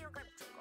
よかった。